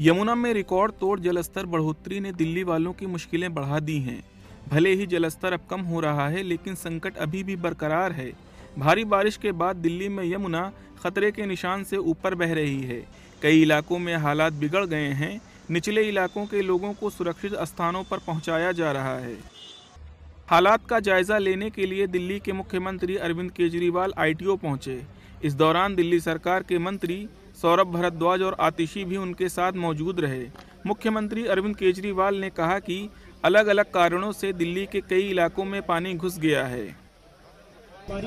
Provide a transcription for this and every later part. यमुना में रिकॉर्ड तोड़ जलस्तर बढ़ोतरी ने दिल्ली वालों की मुश्किलें बढ़ा दी हैं। भले ही जलस्तर अब कम हो रहा है, लेकिन संकट अभी भी बरकरार है। भारी बारिश के बाद दिल्ली में यमुना खतरे के निशान से ऊपर बह रही है। कई इलाकों में हालात बिगड़ गए हैं। निचले इलाकों के लोगों को सुरक्षित स्थानों पर पहुंचाया जा रहा है। हालात का जायजा लेने के लिए दिल्ली के मुख्यमंत्री अरविंद केजरीवाल ITO पहुंचे। इस दौरान दिल्ली सरकार के मंत्री सौरभ भरद्वाज और आतिशी भी उनके साथ मौजूद रहे। मुख्यमंत्री अरविंद केजरीवाल ने कहा कि अलग अलग कारणों से दिल्ली के कई इलाकों में पानी घुस गया है।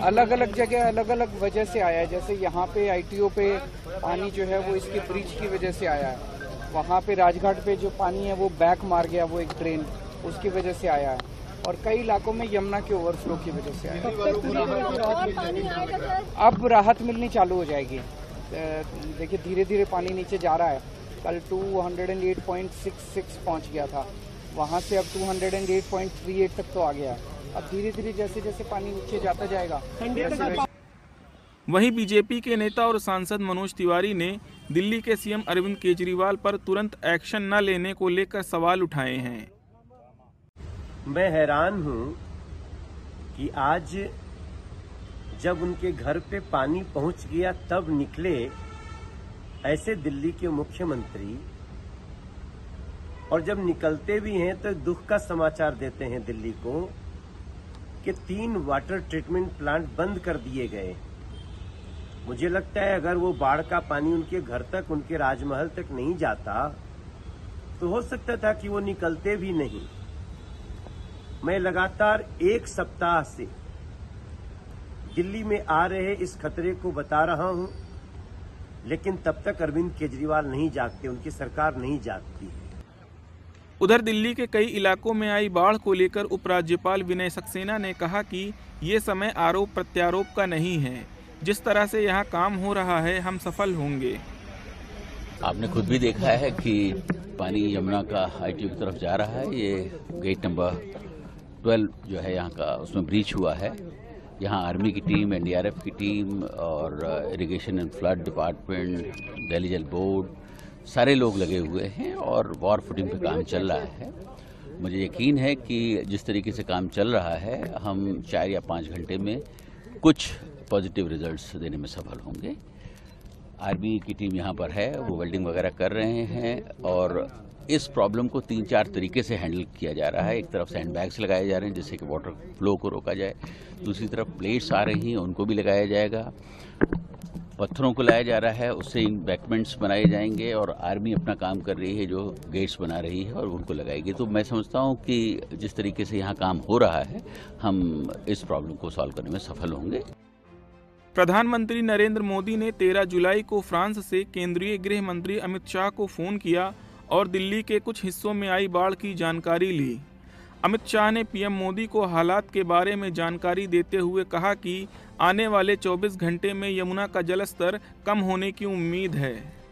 अलग अलग जगह अलग अलग वजह से आया है। जैसे यहाँ पे ITO पे पानी जो है वो इसके ब्रिज की वजह से आया है। वहाँ पे राजघाट पे जो पानी है वो बैक मार गया, वो एक ट्रेन, उसकी वजह से आया है। और कई इलाकों में यमुना के ओवरफ्लो की वजह से आया। अब राहत मिलनी चालू हो जाएगी। देखिए धीरे धीरे पानी नीचे जा रहा है। कल 208.66 पहुँच गया था, वहाँ से अब 208.38 तक तो आ गया। अब धीरे धीरे जैसे जैसे पानी नीचे जाता जाएगा वैसे। वहीं बीजेपी के नेता और सांसद मनोज तिवारी ने दिल्ली के CM अरविंद केजरीवाल पर तुरंत एक्शन न लेने को लेकर सवाल उठाए हैं। मैं हैरान हूं कि आज जब उनके घर पे पानी पहुंच गया तब निकले ऐसे दिल्ली के मुख्यमंत्री, और जब निकलते भी हैं तो दुख का समाचार देते हैं दिल्ली को कि 3 वाटर ट्रीटमेंट प्लांट बंद कर दिए गए। मुझे लगता है अगर वो बाढ़ का पानी उनके घर तक, उनके राजमहल तक नहीं जाता तो हो सकता था कि वो निकलते भी नहीं। मैं लगातार 1 सप्ताह से दिल्ली में आ रहे इस खतरे को बता रहा हूं, लेकिन तब तक अरविंद केजरीवाल नहीं जागते, उनकी सरकार नहीं जागती। उधर दिल्ली के कई इलाकों में आई बाढ़ को लेकर उपराज्यपाल विनय सक्सेना ने कहा कि ये समय आरोप प्रत्यारोप का नहीं है। जिस तरह से यहाँ काम हो रहा है हम सफल होंगे। आपने खुद भी देखा है कि पानी यमुना का ITO की तरफ जा रहा है। ये गेट नंबर 12 जो है यहाँ का, उसमें ब्रीच हुआ है। यहाँ आर्मी की टीम, NDRF की टीम और irrigation and flood department, Delhi Jal board, सारे लोग लगे हुए हैं और वॉर फुटिंग पे काम चल रहा है। मुझे यकीन है कि जिस तरीके से काम चल रहा है हम 4 या 5 घंटे में कुछ पॉजिटिव रिजल्ट्स देने में सफल होंगे। आर्मी की टीम यहाँ पर है, वो वेल्डिंग वगैरह कर रहे हैं और इस प्रॉब्लम को 3-4 तरीके से हैंडल किया जा रहा है। एक तरफ सैंडबैग्स लगाए जा रहे हैं जिससे कि वाटर फ्लो को रोका जाए, दूसरी तरफ प्लेट्स आ रही हैं उनको भी लगाया जाएगा, पत्थरों को लाया जा रहा है, उससे इम्बैंकमेंट्स बनाए जाएंगे और आर्मी अपना काम कर रही है जो गेट्स बना रही है और उनको लगाएगी। तो मैं समझता हूँ कि जिस तरीके से यहाँ काम हो रहा है हम इस प्रॉब्लम को सॉल्व करने में सफल होंगे। प्रधानमंत्री नरेंद्र मोदी ने 13 जुलाई को फ्रांस से केंद्रीय गृह मंत्री अमित शाह को फ़ोन किया और दिल्ली के कुछ हिस्सों में आई बाढ़ की जानकारी ली। अमित शाह ने PM मोदी को हालात के बारे में जानकारी देते हुए कहा कि आने वाले 24 घंटे में यमुना का जलस्तर कम होने की उम्मीद है।